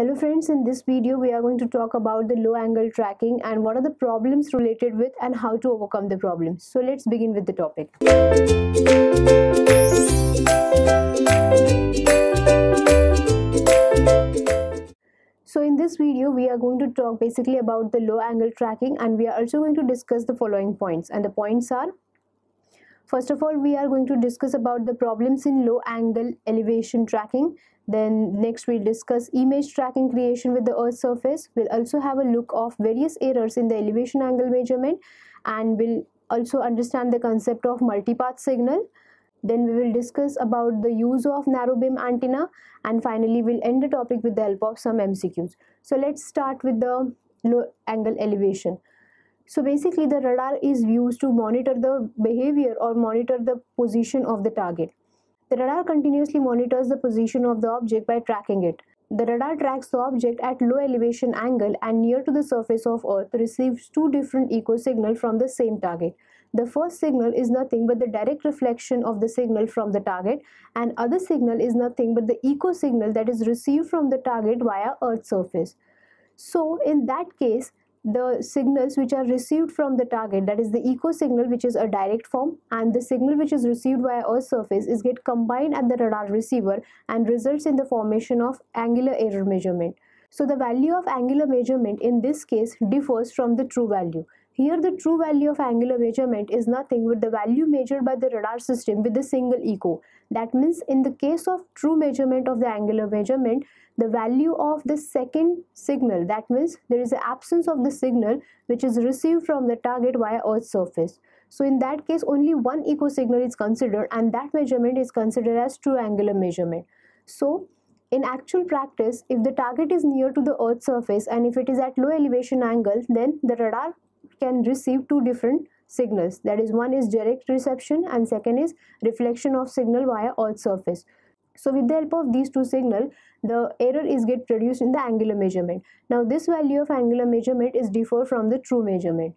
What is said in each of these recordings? Hello friends, in this video we are going to talk about the low angle tracking and what are the problems related with and how to overcome the problems. So let's begin with the topic. So in this video we are going to talk basically about the low angle tracking, and we are also going to discuss the following points, and the points are: first of all, we are going to discuss about the problems in low angle elevation tracking. Then next we'll discuss image tracking creation with the earth surface. We'll also have a look of various errors in the elevation angle measurement, and we'll also understand the concept of multipath signal. Then we will discuss about the use of narrow beam antenna, and finally we'll end the topic with the help of some MCQs. So let's start with the low angle elevation. So basically the radar is used to monitor the behavior or monitor the position of the target. The radar continuously monitors the position of the object by tracking it. The radar tracks the object at low elevation angle and near to the surface of Earth receives two different echo signals from the same target. The first signal is nothing but the direct reflection of the signal from the target, and other signal is nothing but the echo signal that is received from the target via Earth's surface. So in that case, the signals which are received from the target, that is the echo signal which is a direct form, and the signal which is received via Earth's surface is get combined at the radar receiver and results in the formation of angular error measurement. So the value of angular measurement in this case differs from the true value. Here the true value of angular measurement is nothing but the value measured by the radar system with a single echo. That means in the case of true measurement of the angular measurement, the value of the second signal, that means there is an absence of the signal which is received from the target via Earth's surface. So in that case only one echo signal is considered, and that measurement is considered as true angular measurement. So in actual practice, if the target is near to the Earth's surface and if it is at low elevation angle, then the radar can receive two different signals, that is, one is direct reception and second is reflection of signal via Earth's surface. So with the help of these two signals, the error is get produced in the angular measurement. Now this value of angular measurement is differ from the true measurement.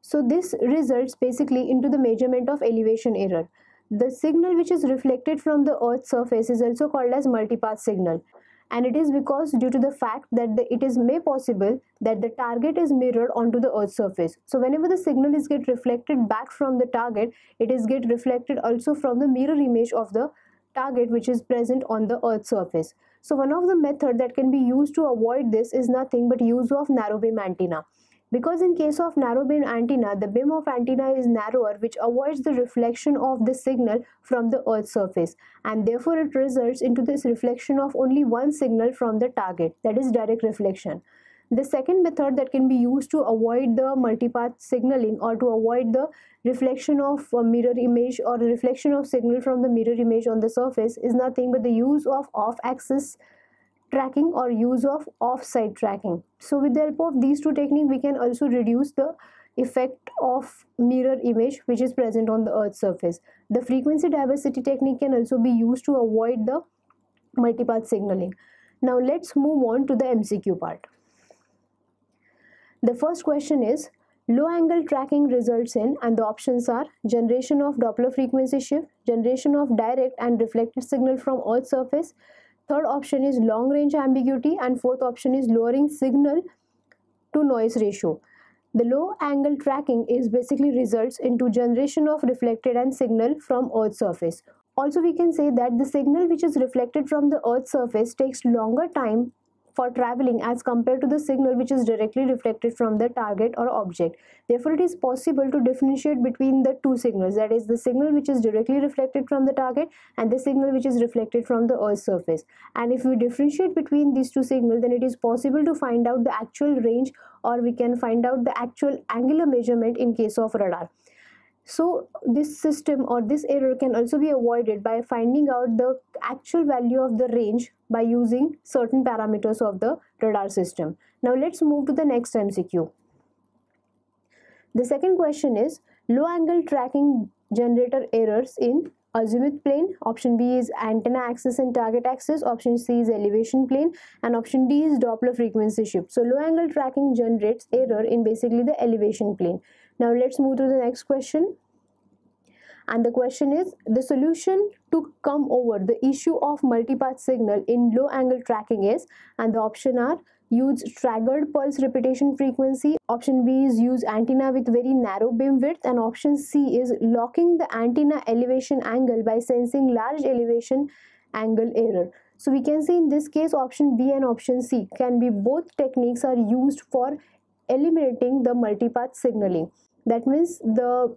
So this results basically into the measurement of elevation error. The signal which is reflected from the Earth's surface is also called as multipath signal. And it is because due to the fact that it is possible that the target is mirrored onto the Earth's surface. So whenever the signal is get reflected back from the target, it is get reflected also from the mirror image of the target which is present on the Earth's surface. So one of the methods that can be used to avoid this is nothing but use of narrow beam antenna. Because in case of narrow beam antenna, the beam of antenna is narrower, which avoids the reflection of the signal from the Earth's surface, and therefore it results into this reflection of only one signal from the target, that is direct reflection. The second method that can be used to avoid the multipath signaling or to avoid the reflection of a mirror image or the reflection of signal from the mirror image on the surface is nothing but the use of off-axis tracking or use of off-site tracking. So with the help of these two techniques, we can also reduce the effect of mirror image which is present on the Earth's surface. The frequency diversity technique can also be used to avoid the multipath signaling. Now let's move on to the MCQ part. The first question is, low angle tracking results in, and the options are generation of Doppler frequency shift, generation of direct and reflected signal from Earth's surface. Third option is long range ambiguity, and fourth option is lowering signal to noise ratio. The low angle tracking is basically results into generation of reflected and signal from Earth's surface. Also we can say that the signal which is reflected from the Earth's surface takes longer time for traveling as compared to the signal which is directly reflected from the target or object. Therefore, it is possible to differentiate between the two signals, that is the signal which is directly reflected from the target and the signal which is reflected from the Earth's surface. And if we differentiate between these two signals, then it is possible to find out the actual range, or we can find out the actual angular measurement in case of radar. So this system or this error can also be avoided by finding out the actual value of the range by using certain parameters of the radar system. Now let's move to the next MCQ. The second question is, low angle tracking generator errors in azimuth plane, option B is antenna axis and target axis, option C is elevation plane, and option D is Doppler frequency shift. So low angle tracking generates error in basically the elevation plane. Now let's move to the next question. And the question is, the solution to come over the issue of multipath signal in low angle tracking is, and the option are: use staggered pulse repetition frequency, option B is use antenna with very narrow beam width, and option C is locking the antenna elevation angle by sensing large elevation angle error. So we can see in this case option B and option C can be, both techniques are used for eliminating the multipath signaling. That means the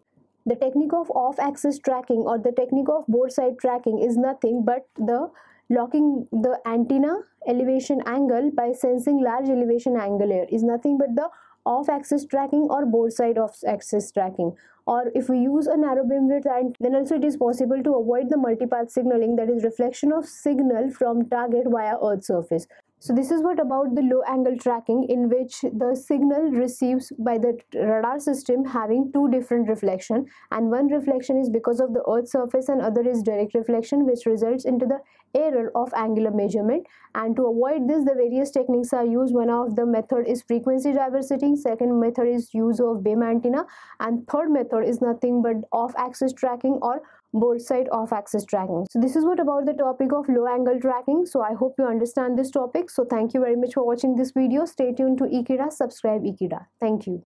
technique of off-axis tracking or the technique of board side tracking is nothing but the locking the antenna elevation angle by sensing large elevation angle error is nothing but the off-axis tracking or board side off-axis tracking. Or if we use a narrow beam width, and then also it is possible to avoid the multipath signaling, that is reflection of signal from target via earth surface. So this is what about the low angle tracking, in which the signal receives by the radar system having two different reflection, and one reflection is because of the earth surface and other is direct reflection, which results into the error of angular measurement. And to avoid this, the various techniques are used. One of the method is frequency diversity, second method is use of beam antenna, and third method is nothing but off-axis tracking or board side off-axis tracking. So this is what about the topic of low angle tracking. So I hope you understand this topic. So thank you very much for watching this video. Stay tuned to Ekeeda. Subscribe Ekeeda. Thank you.